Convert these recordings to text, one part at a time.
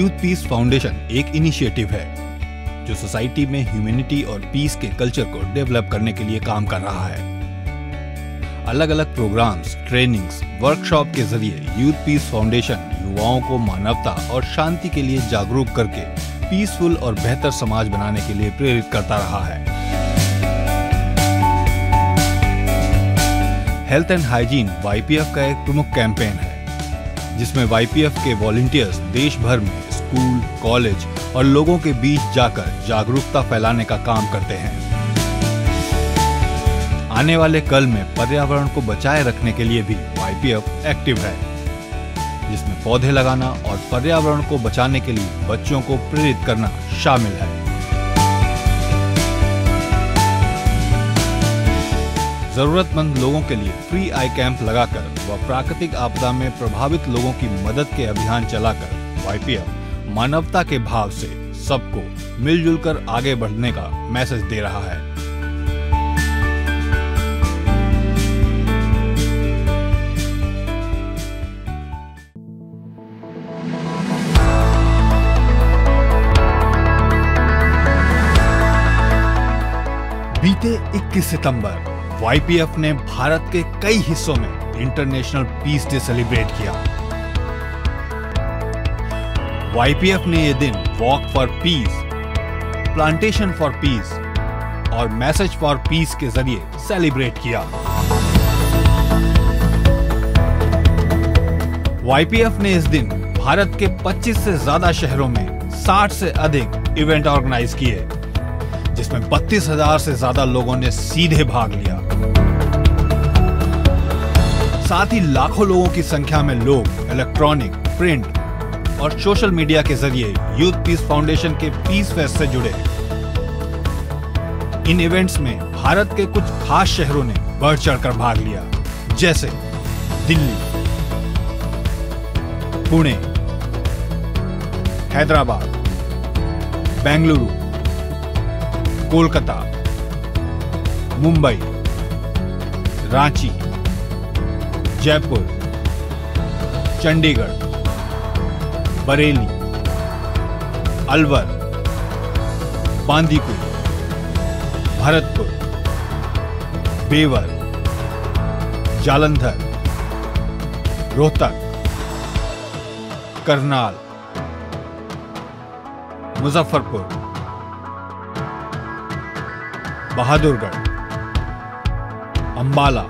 Youth peace foundation एक initiative है जो सोसाइटी में ह्यूमैनिटी और पीस के कल्चर को डेवलप करने के लिए काम कर रहा है। अलग अलग प्रोग्राम्स, ट्रेनिंग्स, वर्कशॉप के जरिए यूथ पीस फाउंडेशन युवाओं को मानवता और शांति के लिए जागरूक करके पीसफुल और बेहतर समाज बनाने के लिए प्रेरित करता रहा है। हेल्थ एंड हाइजीन YPF का एक प्रमुख कैंपेन है जिसमें YPF के वॉलंटियर्स देश भर में स्कूल, कॉलेज और लोगों के बीच जाकर जागरूकता फैलाने का काम करते हैं। आने वाले कल में पर्यावरण को बचाए रखने के लिए भी YPF एक्टिव है जिसमें पौधे लगाना और पर्यावरण को बचाने के लिए बच्चों को प्रेरित करना शामिल है। जरूरतमंद लोगों के लिए फ्री आई कैंप लगाकर व प्राकृतिक आपदा में प्रभावित लोगों की मदद के अभियान चलाकर YPF मानवता के भाव से सबको मिलजुल कर आगे बढ़ने का मैसेज दे रहा है। बीते 21 सितंबर YPF ने भारत के कई हिस्सों में इंटरनेशनल पीस डे सेलिब्रेट किया। YPF ने ये दिन walk for peace, plantation for peace और मैसेज फॉर पीस के जरिए सेलिब्रेट किया। YPF ने इस दिन भारत के 25 से ज्यादा शहरों में 60 से अधिक इवेंट ऑर्गेनाइज किए जिसमें 32,000 से ज्यादा लोगों ने सीधे भाग लिया। साथ ही लाखों लोगों की संख्या में लोग इलेक्ट्रॉनिक, प्रिंट और सोशल मीडिया के जरिए यूथ पीस फाउंडेशन के पीस फेस्ट से जुड़े। इन इवेंट्स में भारत के कुछ खास शहरों ने बढ़ चढ़कर भाग लिया जैसे दिल्ली, पुणे, हैदराबाद, बेंगलुरु, कोलकाता, मुंबई, रांची, जयपुर, चंडीगढ़, बरेली, अलवर, बांदीकुई, भरतपुर, बेवर, जालंधर, रोहतक, करनाल, मुजफ्फरपुर, बहादुरगढ़, अंबाला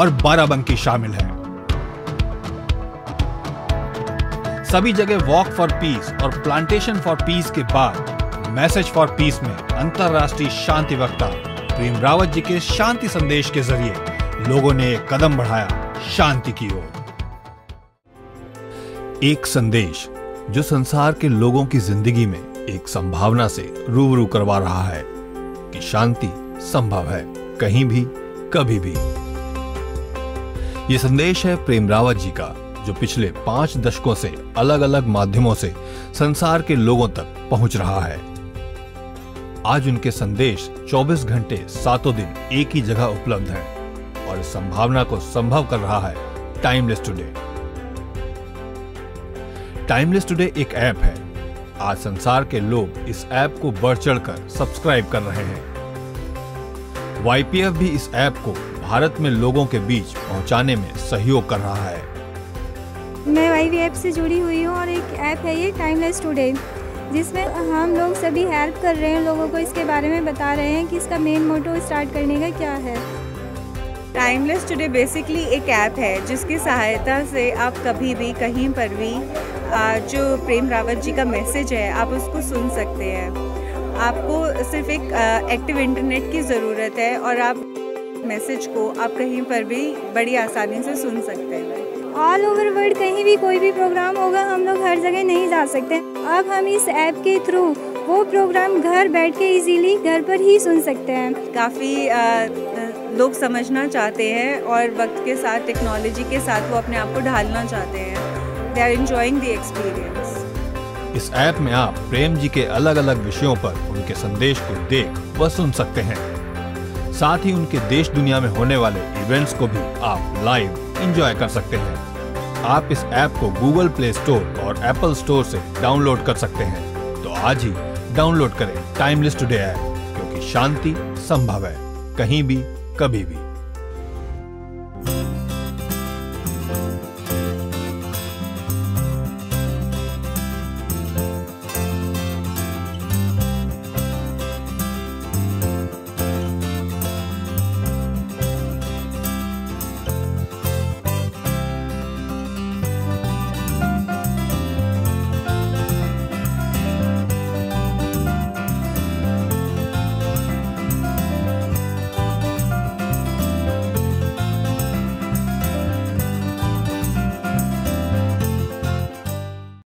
और बाराबंकी शामिल हैं। सभी जगह वॉक फॉर पीस और प्लांटेशन फॉर पीस के बाद मैसेज फॉर पीस में अंतर्राष्ट्रीय शांति वक्ता प्रेम रावत जी के शांति संदेश के जरिए लोगों ने एक कदम बढ़ाया शांति की ओर। एक संदेश जो संसार के लोगों की जिंदगी में एक संभावना से रूबरू करवा रहा है कि शांति संभव है, कहीं भी, कभी भी। ये संदेश है प्रेम रावत जी का जो पिछले 5 दशकों से अलग अलग माध्यमों से संसार के लोगों तक पहुंच रहा है। आज उनके संदेश 24 घंटे 7 दिन एक ही जगह उपलब्ध है और इस संभावना को संभव कर रहा है टाइमलेस टुडे। टाइमलेस टुडे एक ऐप है। आज संसार के लोग इस ऐप को बढ़ चढ़कर सब्सक्राइब कर रहे हैं। YPF भी इस ऐप को भारत में लोगों के बीच पहुंचाने में सहयोग कर रहा है। मैं YPF से जुड़ी हुई हूं और एक ऐप है ये टाइमलेस टुडे जिसमें हम लोग सभी हेल्प कर रहे हैं, लोगों को इसके बारे में बता रहे हैं कि इसका मेन मोटो स्टार्ट करने का क्या है। टाइमलेस टुडे बेसिकली एक ऐप है जिसकी सहायता से आप कभी भी, कहीं पर भी जो प्रेम रावत जी का मैसेज है आप उसको सुन सकते हैं। आपको सिर्फ एक एक्टिव इंटरनेट की ज़रूरत है और आप मैसेज को आप कहीं पर भी बड़ी आसानी से सुन सकते हैं। ऑल ओवर वर्ल्ड कहीं भी कोई भी प्रोग्राम होगा, हम लोग हर जगह नहीं जा सकते। अब हम इस ऐप के थ्रू वो प्रोग्राम घर बैठ के इजीली घर पर ही सुन सकते हैं। काफ़ी लोग समझना चाहते हैं और वक्त के साथ, टेक्नोलॉजी के साथ वो अपने आप को ढालना चाहते हैं। They are enjoying the experience. इस ऐप में आप प्रेम जी के अलग अलग विषयों पर उनके संदेश को देख व सुन सकते हैं। साथ ही उनके देश दुनिया में होने वाले इवेंट्स को भी आप लाइव एंजॉय कर सकते हैं। आप इस ऐप को गूगल प्ले स्टोर और एप्पल स्टोर से डाउनलोड कर सकते हैं। तो आज ही डाउनलोड करें टाइमलेस टुडे ऐप, क्योंकि शांति संभव है कहीं भी कभी भी।